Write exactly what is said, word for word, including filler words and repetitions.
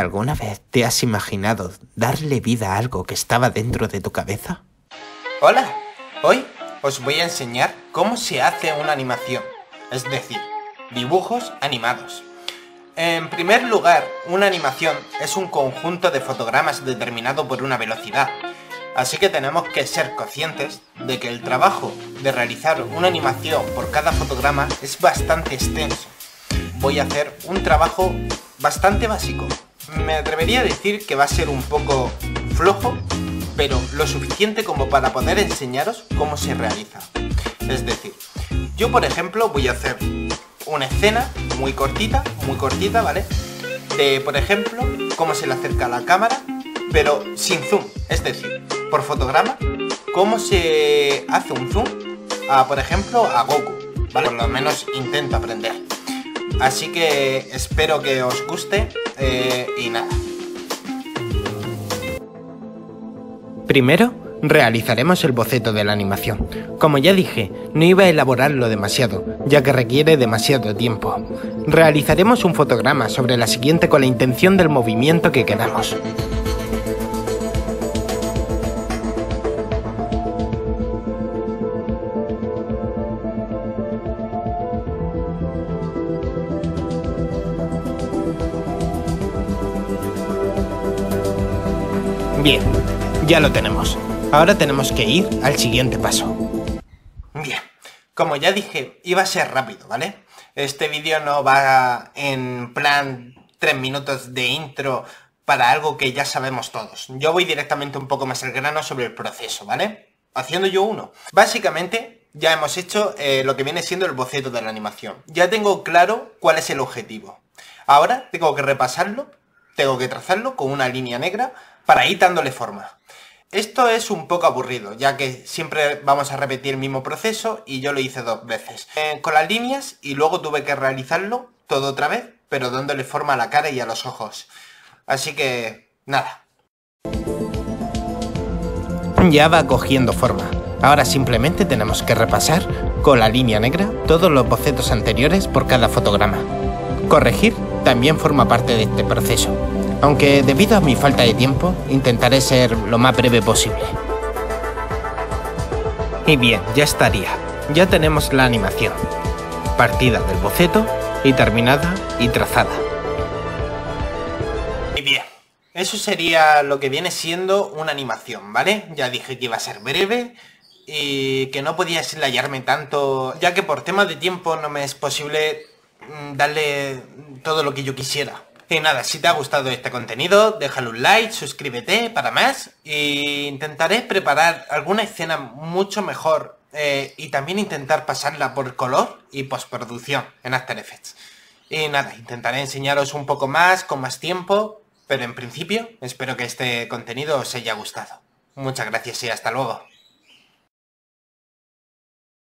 ¿Alguna vez te has imaginado darle vida a algo que estaba dentro de tu cabeza? Hola, hoy os voy a enseñar cómo se hace una animación, es decir, dibujos animados. En primer lugar, una animación es un conjunto de fotogramas determinado por una velocidad, así que tenemos que ser conscientes de que el trabajo de realizar una animación por cada fotograma es bastante extenso. Voy a hacer un trabajo bastante básico. Me atrevería a decir que va a ser un poco flojo, pero lo suficiente como para poder enseñaros cómo se realiza. Es decir, yo por ejemplo voy a hacer una escena muy cortita, muy cortita, ¿vale? De, por ejemplo, cómo se le acerca a la cámara, pero sin zoom, es decir, por fotograma, cómo se hace un zoom a, por ejemplo, a Goku, ¿vale? Por lo menos intento aprender. Así que espero que os guste eh, y nada. Primero, realizaremos el boceto de la animación. Como ya dije, no iba a elaborarlo demasiado, ya que requiere demasiado tiempo. Realizaremos un fotograma sobre la siguiente con la intención del movimiento que queramos. Bien, ya lo tenemos. Ahora tenemos que ir al siguiente paso. Bien, como ya dije, iba a ser rápido, ¿vale? Este vídeo no va en plan tres minutos de intro para algo que ya sabemos todos. Yo voy directamente un poco más al grano sobre el proceso, ¿vale? Haciendo yo uno. Básicamente, ya hemos hecho eh, lo que viene siendo el boceto de la animación. Ya tengo claro cuál es el objetivo. Ahora tengo que repasarlo, tengo que trazarlo con una línea negra para ir dándole forma. Esto es un poco aburrido, ya que siempre vamos a repetir el mismo proceso y yo lo hice dos veces. Eh, con las líneas y luego tuve que realizarlo todo otra vez, pero dándole forma a la cara y a los ojos. Así que, nada. Ya va cogiendo forma. Ahora simplemente tenemos que repasar con la línea negra todos los bocetos anteriores por cada fotograma. Corregir también forma parte de este proceso. Aunque debido a mi falta de tiempo, intentaré ser lo más breve posible. Y bien, ya estaría. Ya tenemos la animación. Partida del boceto y terminada y trazada. Y bien, eso sería lo que viene siendo una animación, ¿vale? Ya dije que iba a ser breve y que no podía explayarme tanto, ya que por tema de tiempo no me es posible darle todo lo que yo quisiera. Y nada, si te ha gustado este contenido, déjale un like, suscríbete para más e intentaré preparar alguna escena mucho mejor eh, y también intentar pasarla por color y postproducción en After Effects. Y nada, intentaré enseñaros un poco más, con más tiempo, pero en principio espero que este contenido os haya gustado. Muchas gracias y hasta luego.